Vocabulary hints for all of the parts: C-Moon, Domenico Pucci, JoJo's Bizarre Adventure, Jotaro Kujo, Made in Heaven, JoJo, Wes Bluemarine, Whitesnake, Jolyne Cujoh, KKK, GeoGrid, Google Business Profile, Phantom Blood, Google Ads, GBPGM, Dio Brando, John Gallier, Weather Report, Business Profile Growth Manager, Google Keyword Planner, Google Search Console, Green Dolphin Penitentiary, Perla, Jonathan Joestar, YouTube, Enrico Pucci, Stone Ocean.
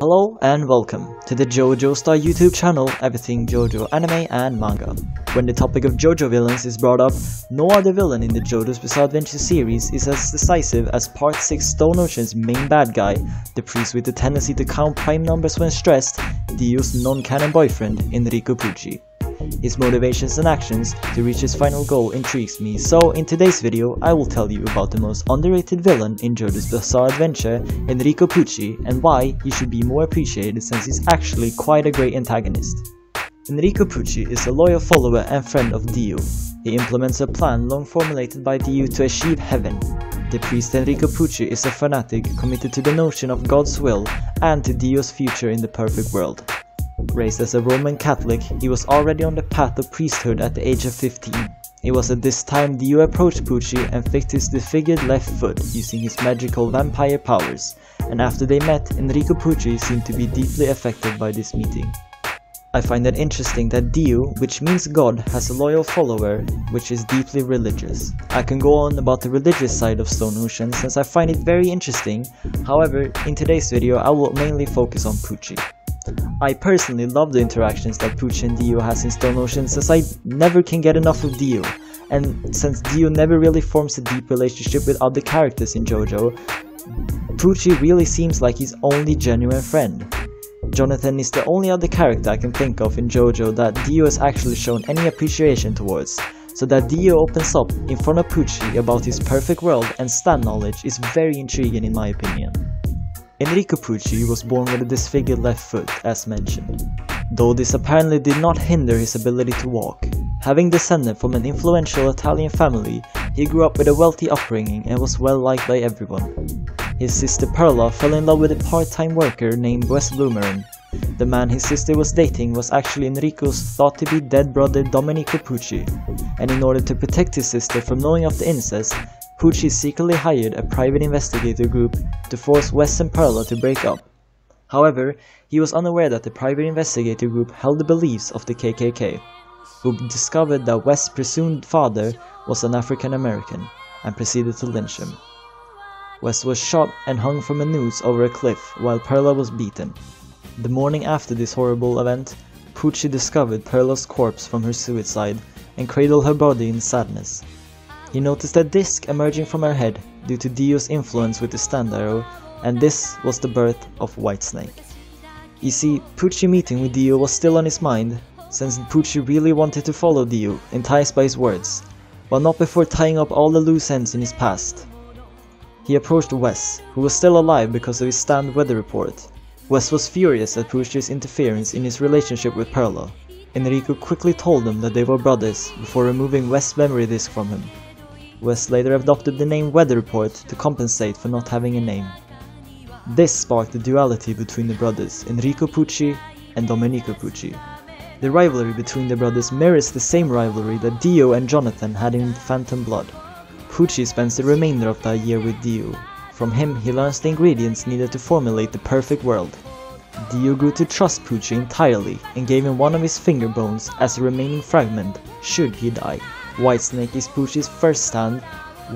Hello and welcome to the JoJo Star YouTube channel, everything JoJo anime and manga. When the topic of JoJo villains is brought up, no other villain in the JoJo's Bizarre Adventure series is as decisive as Part 6 Stone Ocean's main bad guy, the priest with the tendency to count prime numbers when stressed, Dio's non-canon boyfriend Enrico Pucci. His motivations and actions to reach his final goal intrigues me, so in today's video I will tell you about the most underrated villain in JoJo's Bizarre Adventure, Enrico Pucci, and why he should be more appreciated since he's actually quite a great antagonist. Enrico Pucci is a loyal follower and friend of Dio. He implements a plan long formulated by Dio to achieve heaven. The priest Enrico Pucci is a fanatic committed to the notion of God's will and to Dio's future in the perfect world. Raised as a Roman Catholic, he was already on the path of priesthood at the age of 15. It was at this time Dio approached Pucci and fixed his disfigured left foot using his magical vampire powers, and after they met, Enrico Pucci seemed to be deeply affected by this meeting. I find it interesting that Dio, which means God, has a loyal follower which is deeply religious. I can go on about the religious side of Stone Ocean since I find it very interesting, however, in today's video I will mainly focus on Pucci. I personally love the interactions that Pucci and Dio has in Stone Ocean since I never can get enough of Dio, and since Dio never really forms a deep relationship with other characters in JoJo, Pucci really seems like his only genuine friend. Jonathan is the only other character I can think of in JoJo that Dio has actually shown any appreciation towards, so that Dio opens up in front of Pucci about his perfect world and stan knowledge is very intriguing in my opinion. Enrico Pucci was born with a disfigured left foot, as mentioned, though this apparently did not hinder his ability to walk. Having descended from an influential Italian family, he grew up with a wealthy upbringing and was well liked by everyone. His sister Perla fell in love with a part-time worker named Wes Bluemarine. The man his sister was dating was actually Enrico's thought-to-be dead brother Domenico Pucci, and in order to protect his sister from knowing of the incest, Pucci secretly hired a private investigator group to force Wes and Perla to break up. However, he was unaware that the private investigator group held the beliefs of the KKK, who discovered that Wes' presumed father was an African American and proceeded to lynch him. Wes was shot and hung from a noose over a cliff while Perla was beaten. The morning after this horrible event, Pucci discovered Perla's corpse from her suicide and cradled her body in sadness. He noticed a disc emerging from her head due to Dio's influence with the stand arrow, and this was the birth of Whitesnake. You see, Pucci meeting with Dio was still on his mind, since Pucci really wanted to follow Dio, enticed by his words, but not before tying up all the loose ends in his past. He approached Wes, who was still alive because of his stand Weather Report. Wes was furious at Pucci's interference in his relationship with Perla. Enrico quickly told them that they were brothers before removing Wes' memory disk from him. Wes later adopted the name Weather Report to compensate for not having a name. This sparked the duality between the brothers Enrico Pucci and Domenico Pucci. The rivalry between the brothers mirrors the same rivalry that Dio and Jonathan had in Phantom Blood. Pucci spends the remainder of that year with Dio. From him he learns the ingredients needed to formulate the perfect world. Dio grew to trust Pucci entirely and gave him one of his finger bones as a remaining fragment should he die. Whitesnake is Pucci's first stand,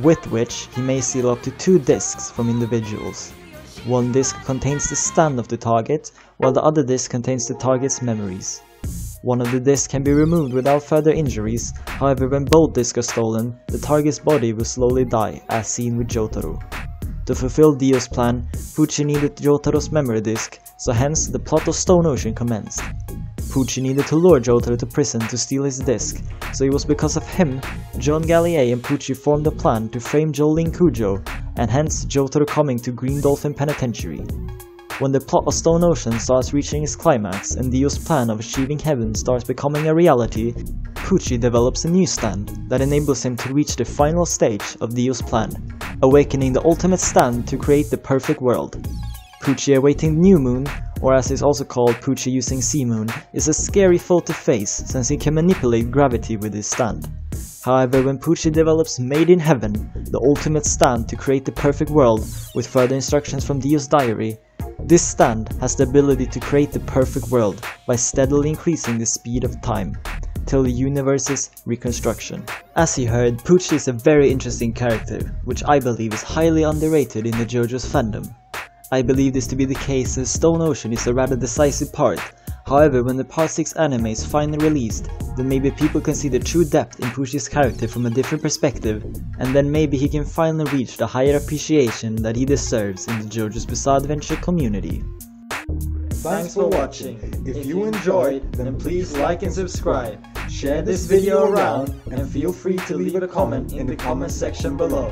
with which he may seal up to 2 discs from individuals. One disc contains the stand of the target, while the other disc contains the target's memories. One of the discs can be removed without further injuries, however when both discs are stolen, the target's body will slowly die, as seen with Jotaro. To fulfill Dio's plan, Pucci needed Jotaro's memory disc, so hence the plot of Stone Ocean commenced. Pucci needed to lure Jotaro to prison to steal his disc, so it was because of him John Gallier and Pucci formed a plan to frame Jolyne Cujoh, and hence Jotaro coming to Green Dolphin Penitentiary. When the plot of Stone Ocean starts reaching its climax and Dio's plan of achieving heaven starts becoming a reality, Pucci develops a new stand that enables him to reach the final stage of Dio's plan, awakening the ultimate stand to create the perfect world. Pucci awaiting New Moon, or as is also called Pucci using C-Moon, is a scary foe to face since he can manipulate gravity with his stand. However, when Pucci develops Made in Heaven, the ultimate stand to create the perfect world with further instructions from Dio's diary, this stand has the ability to create the perfect world by steadily increasing the speed of time, till the universe's reconstruction. As you heard, Pucci is a very interesting character, which I believe is highly underrated in the JoJo's fandom. I believe this to be the case since Stone Ocean is a rather decisive part. However, when the past 6 anime is finally released, then maybe people can see the true depth in Pucci's character from a different perspective, and then maybe he can finally reach the higher appreciation that he deserves in the JoJo's Bizarre Adventure community. Thanks for watching. If you enjoyed, then please like and subscribe, share this video around, and feel free to leave a comment in the comment section below.